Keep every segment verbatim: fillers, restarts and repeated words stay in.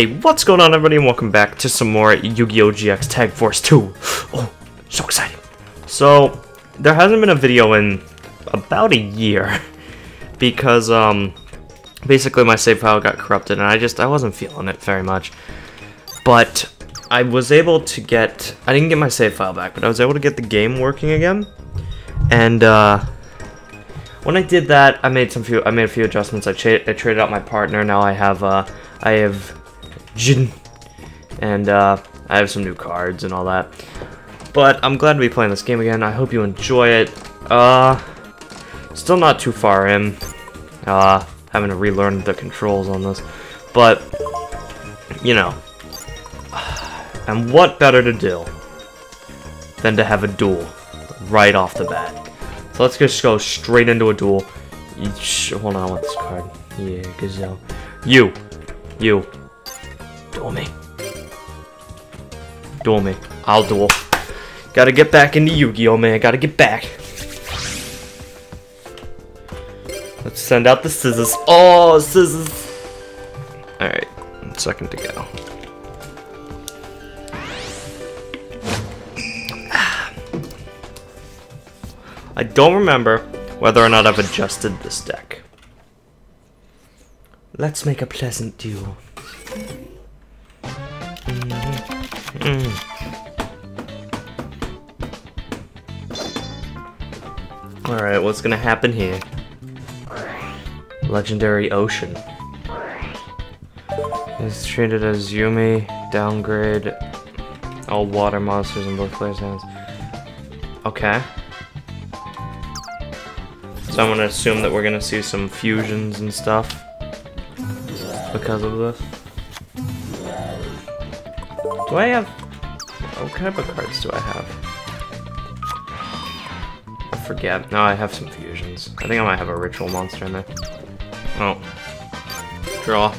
Hey, what's going on, everybody, and welcome back to some more Yu-Gi-Oh G X Tag Force two. Oh, so exciting. So, there hasn't been a video in about a year because, um, basically my save file got corrupted and I just, I wasn't feeling it very much. But I was able to get, I didn't get my save file back, but I was able to get the game working again. And, uh, when I did that, I made some few, I made a few adjustments. I, tra I traded out my partner. Now I have, uh, I have Jin, and uh, I have some new cards and all that. But I'm glad to be playing this game again. I hope you enjoy it. Uh, still not too far in. Uh, having to relearn the controls on this, but you know, and what better to do than to have a duel right off the bat? So let's just go straight into a duel. Hold on with this card. Yeah, Gazelle. You, you. Duel me. Duel me. I'll duel. Gotta get back into Yu-Gi-Oh, man. Gotta get back. Let's send out the scissors. Oh, scissors. Alright. One second to go. I don't remember whether or not I've adjusted this deck. Let's make a pleasant duel. Mm. Alright, what's gonna happen here? Legendary Ocean. It's treated as Yumi, downgrade all water monsters in both players' hands. Okay. So I'm gonna assume that we're gonna see some fusions and stuff because of this. Do I have... what kind of cards do I have? I forget. No, I have some fusions. I think I might have a ritual monster in there. Oh. Draw.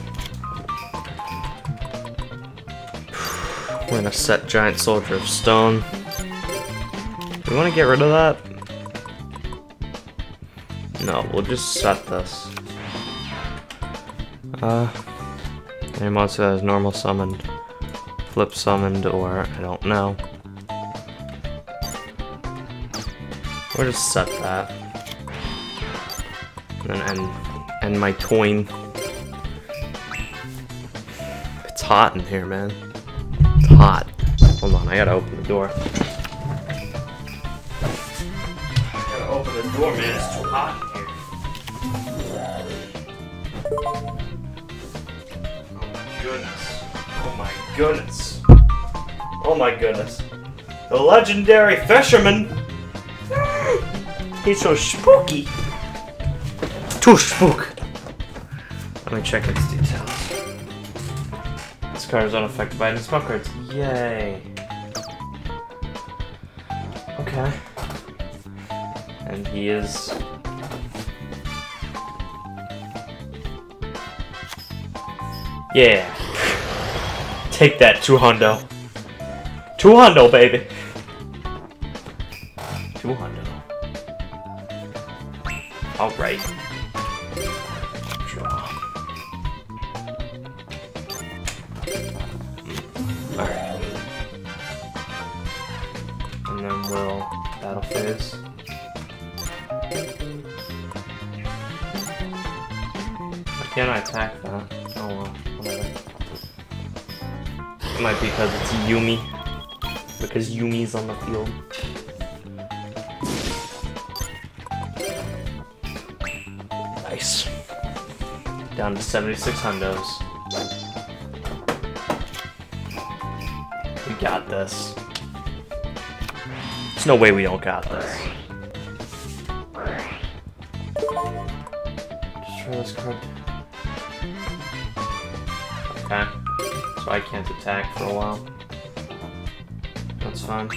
We're gonna set Giant Soldier of Stone. Do we wanna get rid of that? No, we'll just set this. Uh, any monster that is normal summoned, flip summoned, or I don't know. We'll just set that. And then end, end my coin. It's hot in here, man. It's hot. Hold on, I gotta open the door. I gotta open the door, man. It's too hot in here. Oh my goodness. Oh my goodness. Oh my goodness. The legendary fisherman! He's so spooky! Too spook! Let me check its details. This card is unaffected by any spell cards. Yay! Okay. And he is... yeah! Take that, two hundo. Two hundo, baby. Two hundo. Alright. Draw. Alright. And then we'll battle phase. Why can't I attack that? Oh well, whatever. It might be because it's Yumi. Because Yumi's on the field. Nice. Down to seventy-six hundos. We got this. There's no way we don't got this. Just try this card. Okay. So I can't attack for a while. That's fine.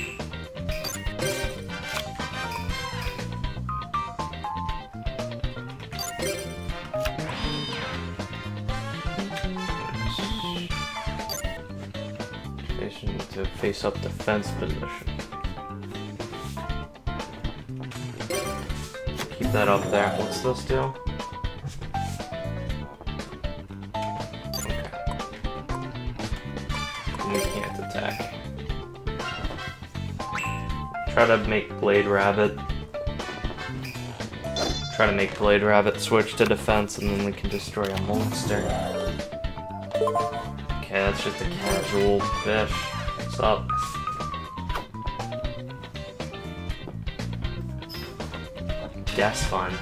Station to face up defense position. Keep that up there. What's this do? you can't attack. Try to make Blade Rabbit. Try to make Blade Rabbit switch to defense, and then we can destroy a monster. Okay, that's just a casual fish. What's up? That's fun.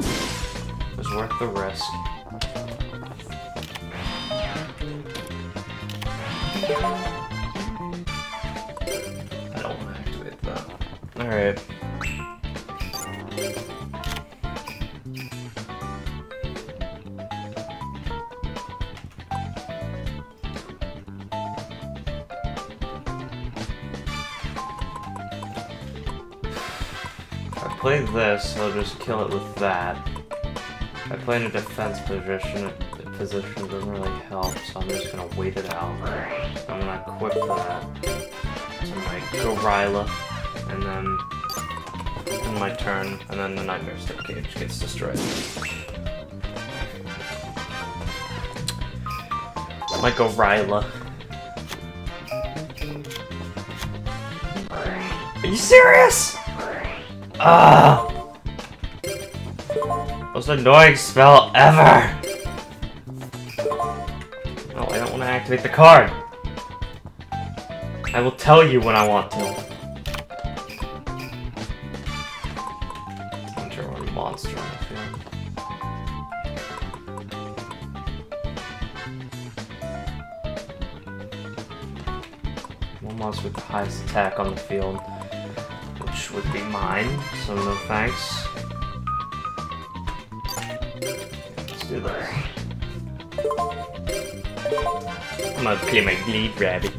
It was worth the risk. I don't want to activate that. Alright. If I play this, I'll just kill it with that. If I play in a defense position, the position doesn't really help, so I'm just gonna wait it out. I'm gonna equip that to my Gorilla, and then in my turn, and then the Nightmare Stepcage gets destroyed. My Gorilla. Are you serious? Ah! Most annoying spell ever! No, I don't want to activate the card! I will tell you when I want to. I'm sure we're a monster on the field. One monster with the highest attack on the field. Which would be mine, so no thanks. Let's do this. I'm gonna play my Blade Rabbit.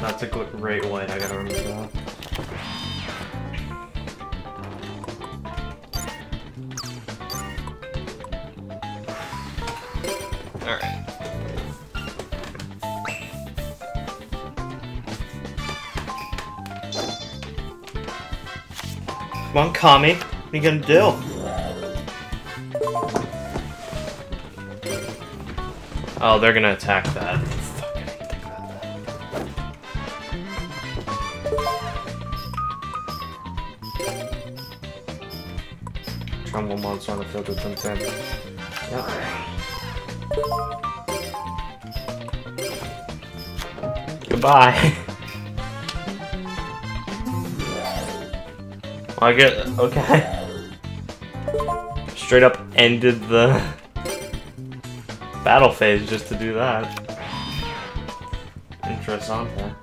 That's a great white, I gotta remember that. Come on, Kami. What are you gonna do? Oh, they're gonna attack that. Fuck, I hate that. Trumble monster on the field with some sand. Yep. Goodbye. I get okay. Straight up ended the battle phase just to do that. Interessante.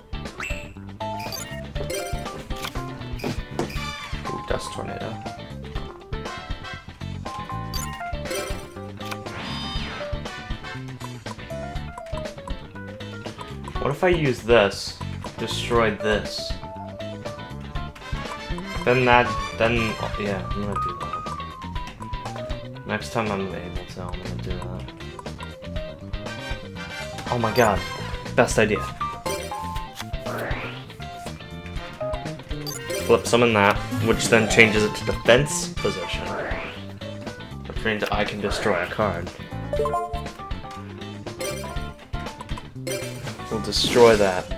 Ooh, Dust Tornado. What if I use this? Destroy this. Then that, then, yeah, I'm gonna do that. Next time I'm able to, I'm gonna do that. Oh my god, best idea. Flip summon that, which then changes it to defense position. Which means I can destroy a card. We'll destroy that.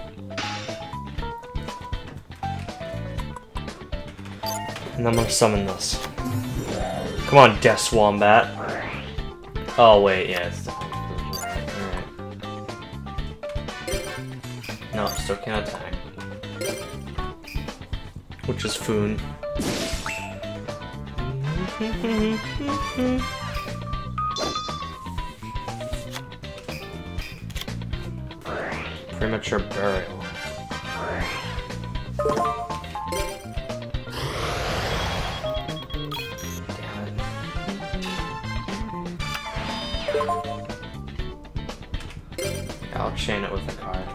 And I'm gonna summon this. Come on, Death Swombat. Oh wait, yeah, it's alright. No, still can't attack. Which is Foon. Premature Burial. I'll chain it with a card.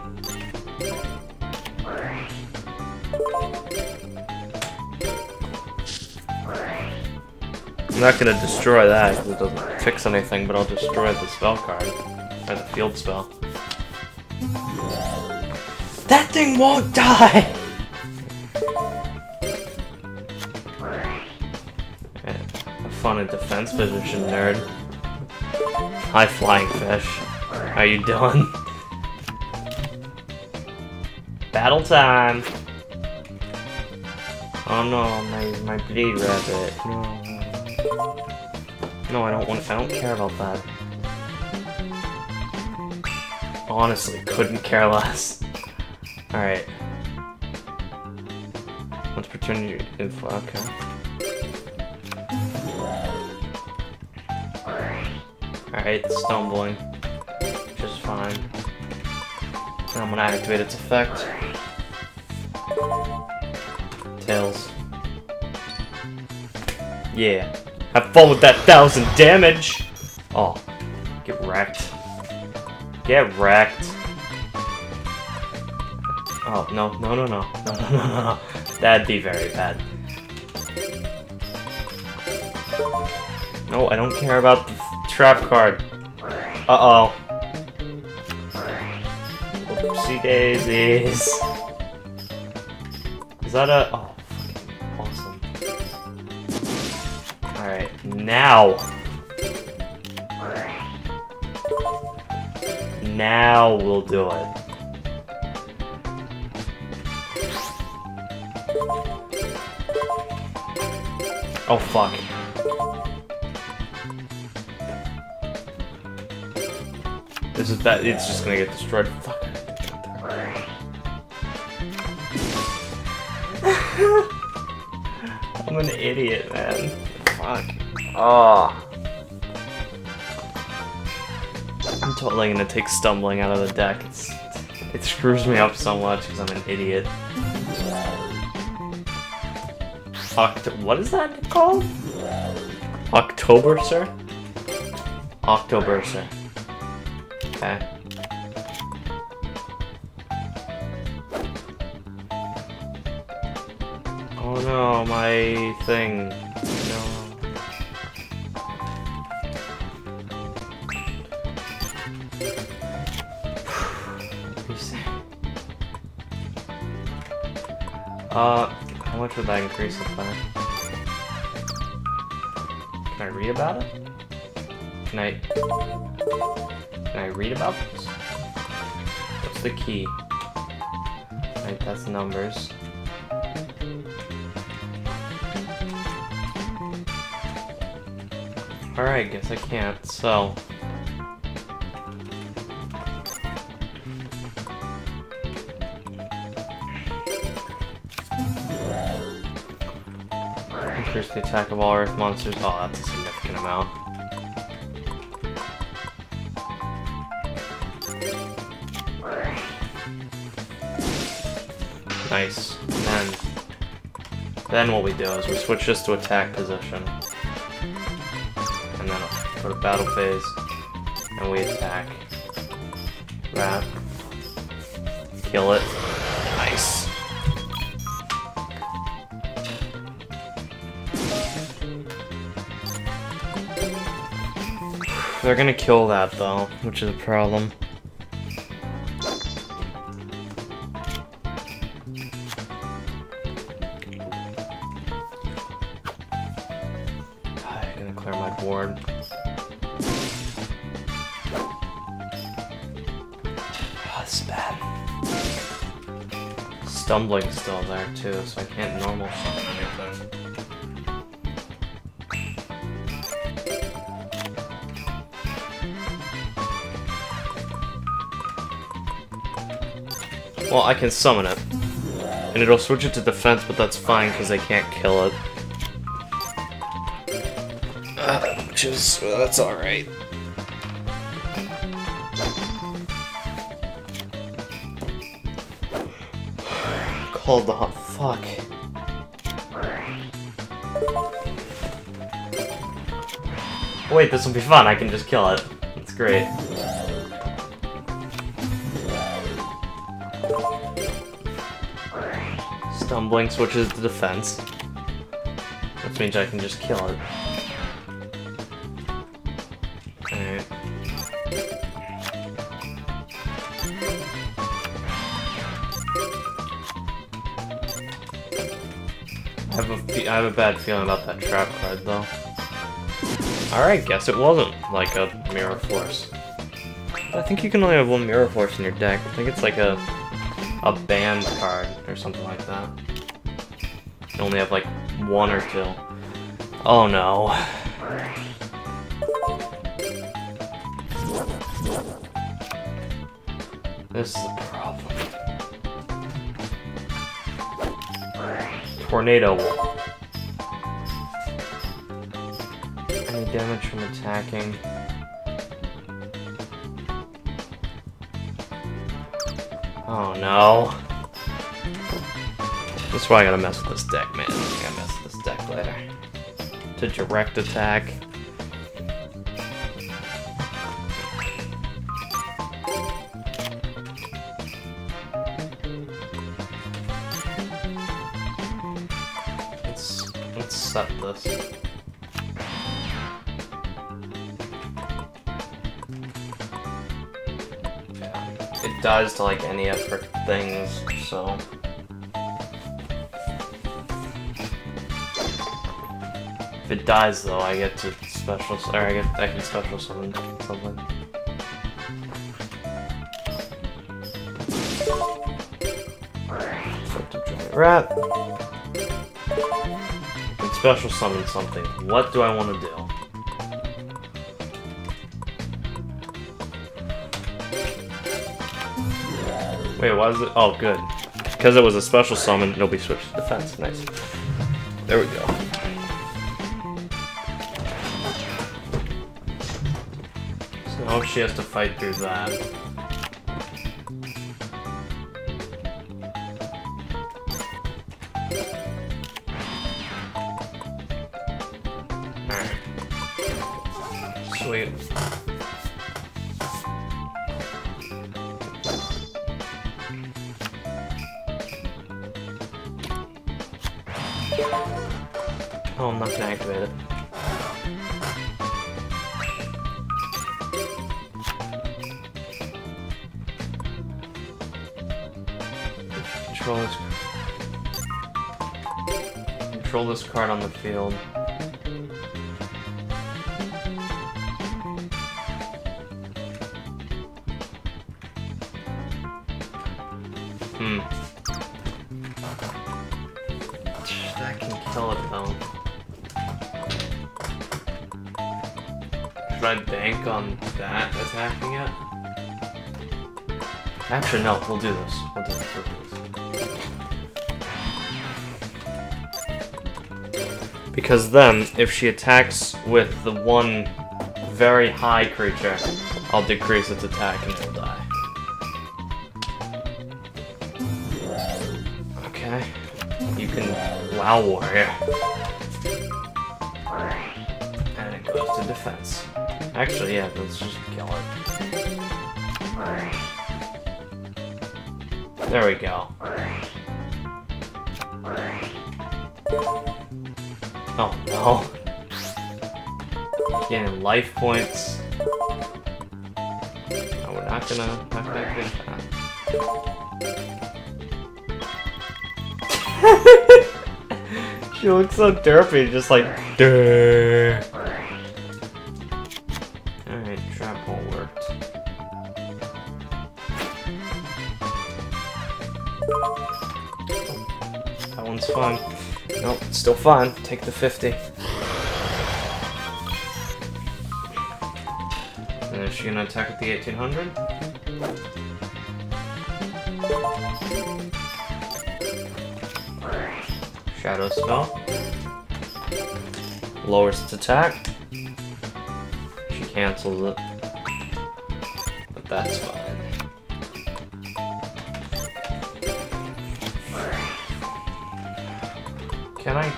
I'm not gonna destroy that because it doesn't fix anything, but I'll destroy the spell card. Or the field spell. That thing won't die! fun in defense position, nerd. Hi, flying fish. How you doing? Battle time! Oh no, my, my Blade Rabbit. No. No, I don't want to, I don't care about that. Honestly, couldn't care less. Alright. Let's pretend you're info, okay. Alright, stumbling. Just fine. And I'm gonna activate its effect. Tails. Yeah. Have fun with that thousand damage! Oh. Get wrecked. Get wrecked. Oh, no, no, no, no, no, no, no, no, that'd be very bad. No, I don't care about the trap card. Uh-oh. Oopsie daisies. Is that a... oh, awesome. Alright, now. Now we'll do it. Oh fuck. This is that, it's just gonna get destroyed. Fuck. I'm an idiot, man. Fuck. Oh. I'm totally gonna take stumbling out of the deck. It's, it screws me up so much because I'm an idiot. Oct- what is that called? Octoberser? Octoberser. Okay. Oh no, my thing. No. uh... How much would that increase the plan? Can I read about it? Can I... Can I read about this? What's the key? Right, that's numbers. Alright, guess I can't, so... the attack of all earth monsters. Oh, that's a significant amount. Nice. And then, then what we do is we switch this to attack position. And then I'll go to battle phase. And we attack. Wrap. Kill it. Nice. They're gonna kill that though, which is a problem. I'm gonna clear my board. Oh, this is bad. Stumbling's still there too, so I can't normal summon anything. Well, I can summon it, and it'll switch it to defense, but that's fine, because they can't kill it. Uh, which is... well, that's alright. Called the hot fuck. Oh, wait, this will be fun, I can just kill it. That's great. Stumbling switches to defense, which means I can just kill it. Alright. I have a, I have a bad feeling about that trap card, though. Alright, guess it wasn't like a Mirror Force. I think you can only have one Mirror Force in your deck. I think it's like a a banned card or something like that. You only have like one or two. Oh no. This is the problem. Tornado. Any damage from attacking? Oh no. That's why I gotta mess with this deck, man. I gotta mess with this deck later. To direct attack. Let's let's set this. It dies to like any other things, so. If it dies though, I get to special, or I get I can special summon something. Giant rat. I can special summon something. What do I want to do? Wait, why is it? Oh, good. Because it was a special summon, it'll be switched to defense. Nice. There we go. So now she has to fight through that. Alright. Sweet. Oh, I'm not gonna activate it. Control this, control this card on the field. Hmm. That can kill it though. Should I bank on that attacking it? Actually, no, we'll do this. We'll do this. We'll do this. Because then, if she attacks with the one very high creature, I'll decrease its attack and it'll die. Okay. You can Wow Warrior. And it goes to defense. Actually, yeah, let's just kill it. There we go. Oh no. Getting life points. No, we're not gonna not gonna think that. She looks so derpy, just like durr. Fun. Nope, it's still fun. Take the fifty. And is she gonna attack with the eighteen hundred? Shadow spell. Lowers its attack. She cancels it. But that's fine. Can I?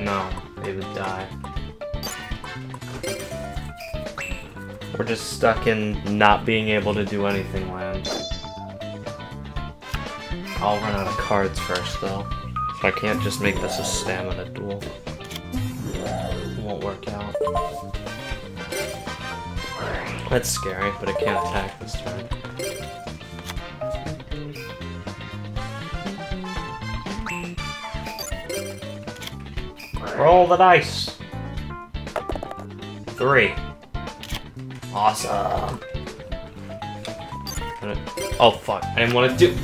No, they would die. We're just stuck in not being able to do anything land. I'll run out of cards first though. So I can't just make this a stamina duel. It won't work out. That's scary, but it can't attack this turn. Roll the dice! three. Awesome. Oh fuck, I didn't want to do...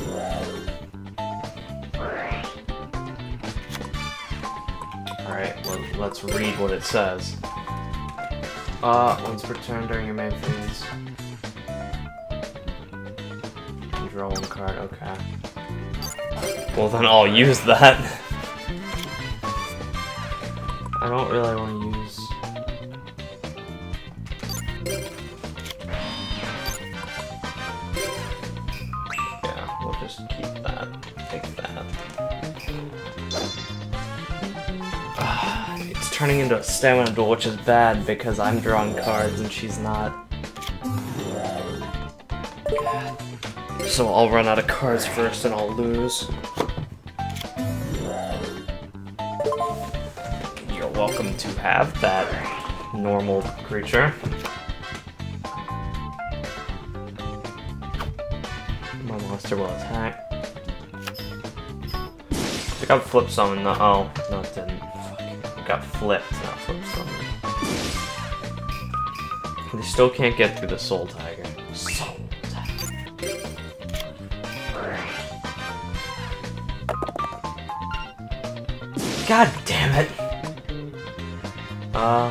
Alright, well, let's read what it says. Uh, once per turn during your main phase. You draw one card, okay. Well then I'll use that. I don't really want to use... Yeah, we'll just keep that. Take that. It's turning into a stamina duel, which is bad because I'm drawing cards and she's not. So I'll run out of cards first and I'll lose. You're welcome to have that, normal creature. My monster will attack. I think I flipped someone. No, oh, no it didn't. Fuck. It got flipped, not flipped someone. They still can't get through the Soul Tiger. So God damn it! Uh.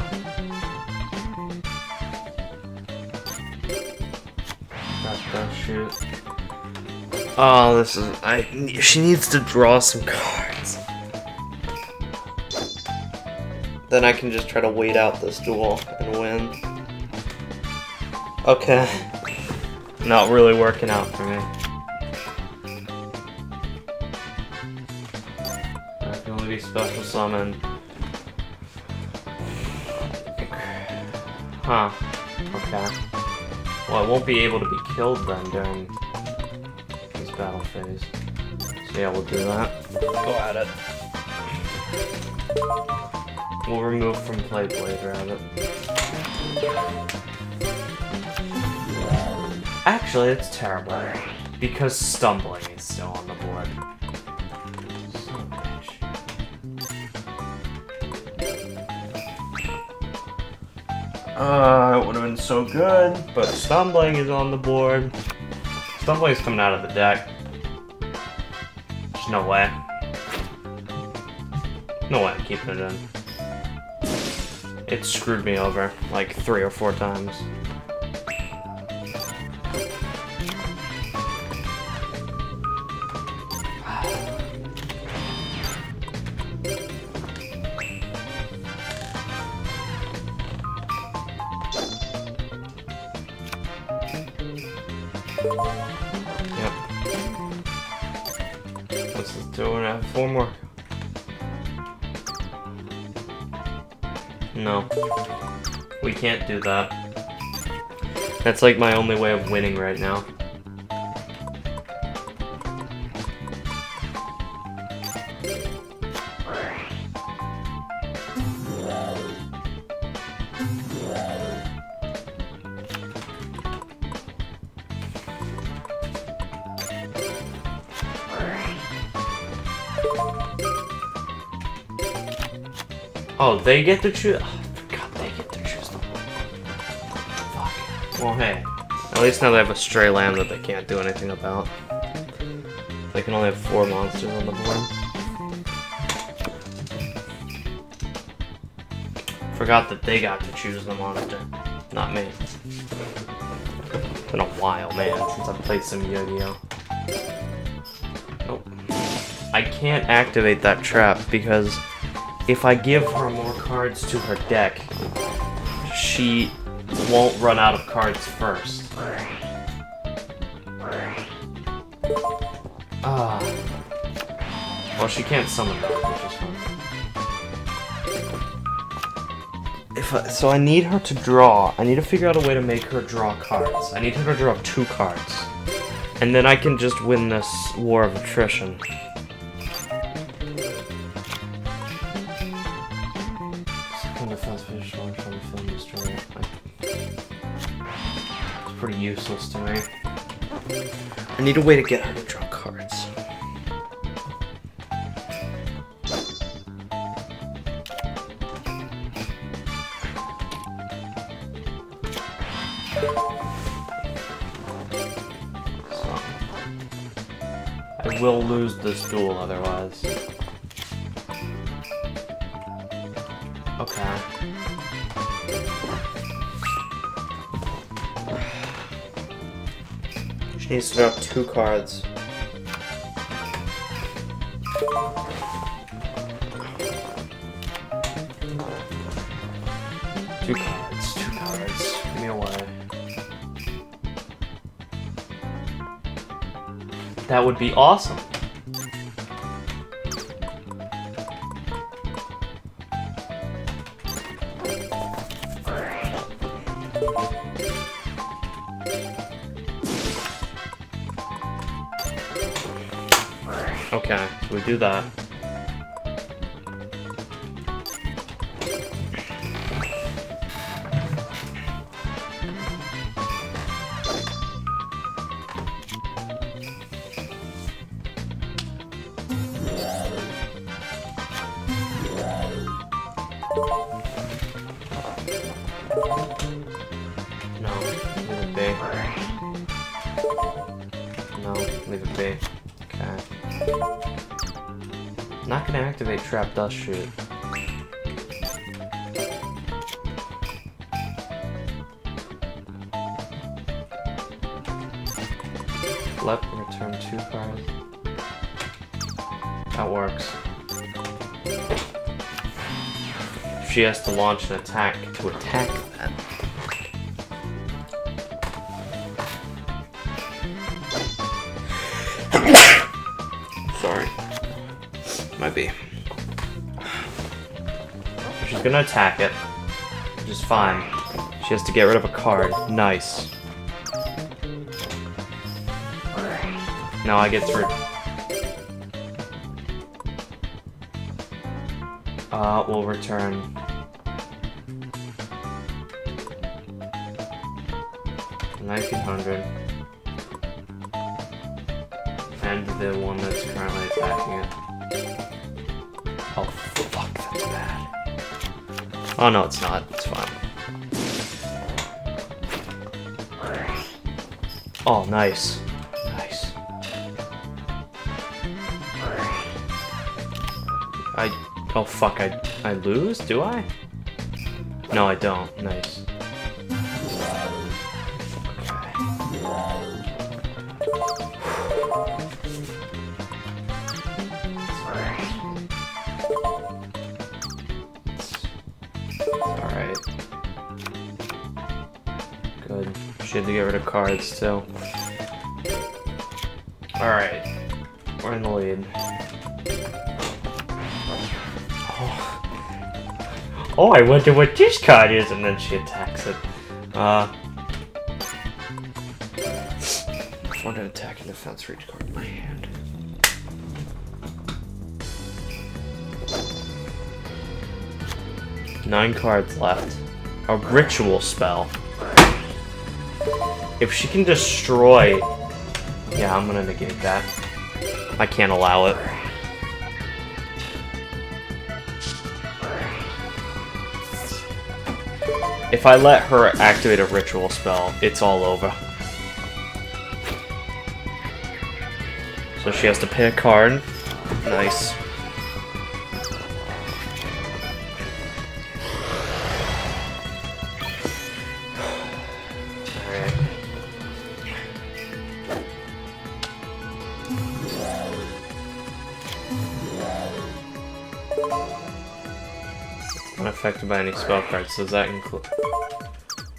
Got that shit. Oh, this is. I. She needs to draw some cards. Then I can just try to wait out this duel and win. Okay. Not really working out for me. Special summon. Huh. Okay. Well, I won't be able to be killed then during this battle phase. So yeah, we'll do that. Go at it. We'll remove from play Blade Rabbit. Actually, it's terrible. Because stumbling is still on the board. Uh, it would have been so good, but stumbling is on the board. Stumbling is coming out of the deck. There's no way. No way I'm keeping it in. It screwed me over like three or four times. Four more. No. We can't do that. That's like my only way of winning right now. Oh, they get to choose. Oh, God, they get to choose them. Fuck. Well, hey. At least now they have a stray lamb that they can't do anything about. They can only have four monsters on the board. Forgot that they got to choose the monster, not me. It's been a while, man, since I've played some Yu-Gi-Oh. Nope. I can't activate that trap because. If I give her more cards to her deck, she won't run out of cards first. Ah. Well, she can't summon that, which is fine. If I, so I need her to draw. I need to figure out a way to make her draw cards. I need her to draw two cards. And then I can just win this war of attrition. Pretty useless to me. I need a way to get her to draw cards. I will lose this duel otherwise. Okay. She needs to drop two cards. Two cards, two cards. Give me away. That would be awesome. Okay, so we do that. Trap dust shoot. Left and return two cards. That works. If she has to launch an attack to attack that. Sorry. Might be. Gonna attack it, which is fine. She has to get rid of a card. Nice. Now I get through. Uh, we'll return. nineteen hundred. And the one that's currently attacking it. Oh, fuck, that's bad. Oh no, it's not. It's fine. Oh, nice. Nice. I... Oh fuck, I... I lose? Do I? No, I don't. Nice. To get rid of cards, so. Alright. We're in the lead. Oh. Oh, I wonder what this card is, and then she attacks it. Uh. One attack and defense for each card in my hand. Nine cards left. A ritual spell. If she can destroy... Yeah, I'm gonna negate that. I can't allow it. If I let her activate a ritual spell, it's all over. So she has to pay a card. Nice. Affected by any spell cards. Does that include?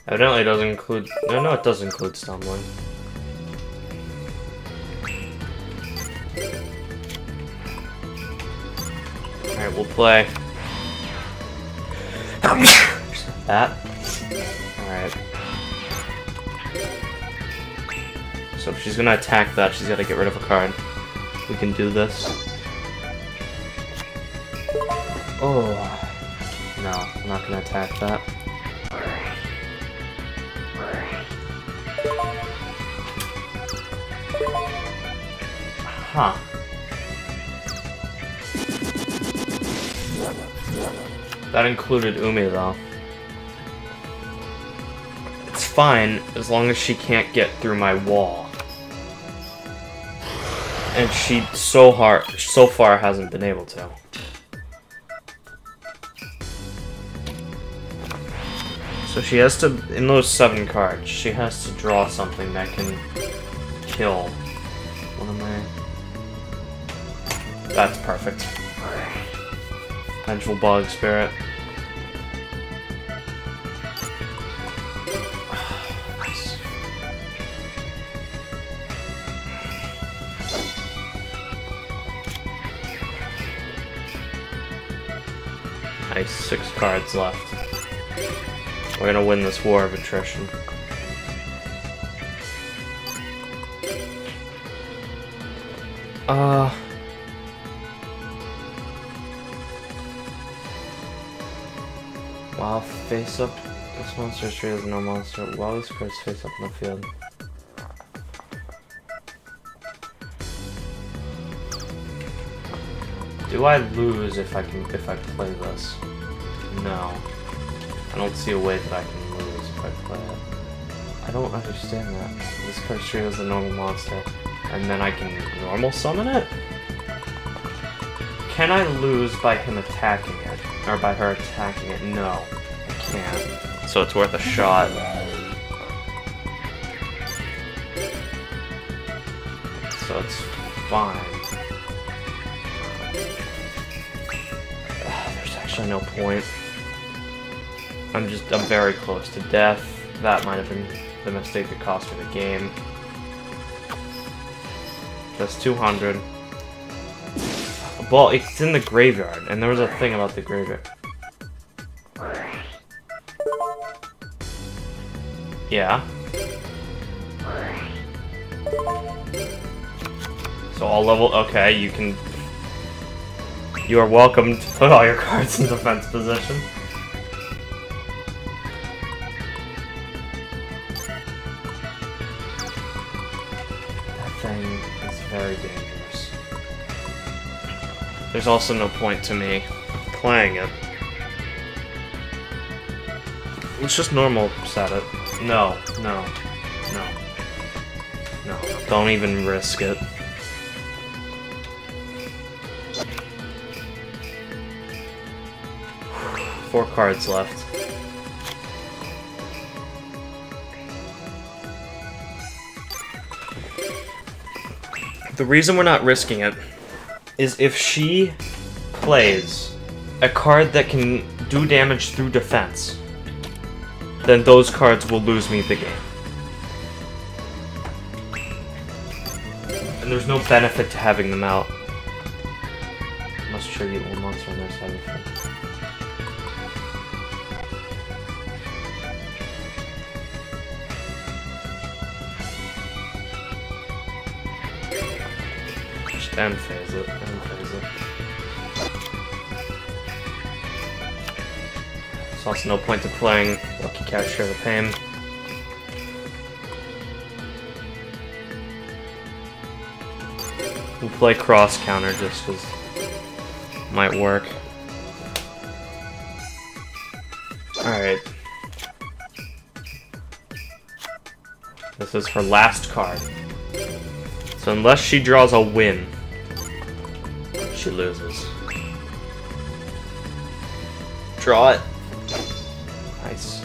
Evidently, it doesn't include. No, no, it does include stumbling. All right, we'll play. That. All right. So if she's gonna attack that, she's gotta get rid of a card. We can do this. Oh. No, I'm not gonna attack that. Huh. That included Umi, though. It's fine as long as she can't get through my wall. And she so hard, so far hasn't been able to. So she has to, in those seven cards, she has to draw something that can kill one of my... That's perfect. Pendulum Bog Spirit. Nice, six cards left. We're gonna win this war of attrition. Uh... Wow, face up. This monster tree is no monster. Wow, this card's face up in the field. Do I lose if I can if I play this? No. I don't see a way that I can lose if I play it. I don't understand that. This card tree is a normal monster, and then I can normal summon it? Can I lose by him attacking it? Or by her attacking it? No, I can't. So it's worth a shot. So it's fine. Ugh, there's actually no point. I'm just, I'm very close to death. That might have been the mistake that cost me the game. That's two hundred. Well, it's in the graveyard, and there was a thing about the graveyard. Yeah. So all level, okay, you can... You are welcome to put all your cards in defense position. There's also no point to me playing it. It's just normal set it. No, no, no, no. Don't even risk it. Four cards left. The reason we're not risking it is if she plays a card that can do damage through defense, then those cards will lose me the game. And there's no benefit to having them out. I must tribute one monster on their side of the field. End phase it, end phase it. There's also no point to playing Lucky Catcher of the Pain. We'll play Cross Counter just because it might work. Alright. This is her last card. So unless she draws a win, she loses. Draw it. Nice.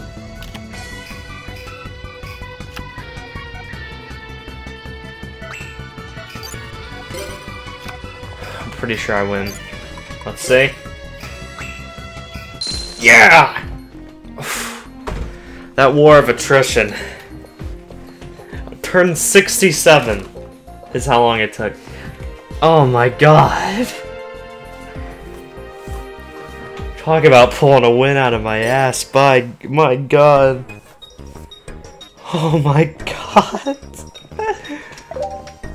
I'm pretty sure I win. Let's see. Yeah! That war of attrition. Turn sixty-seven is how long it took. Oh my god. Talk about pulling a win out of my ass. By my god. Oh my god.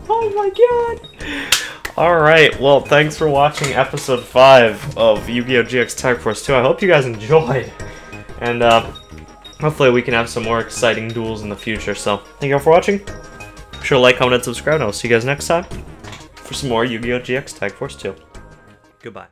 Oh my god. Alright, well, thanks for watching episode five of Yu-Gi-Oh! G X Tag Force two. I hope you guys enjoyed. And uh, hopefully we can have some more exciting duels in the future. So, thank you all for watching. Be sure to like, comment, and subscribe. And I'll see you guys next time for some more Yu-Gi-Oh! G X Tag Force two. Goodbye.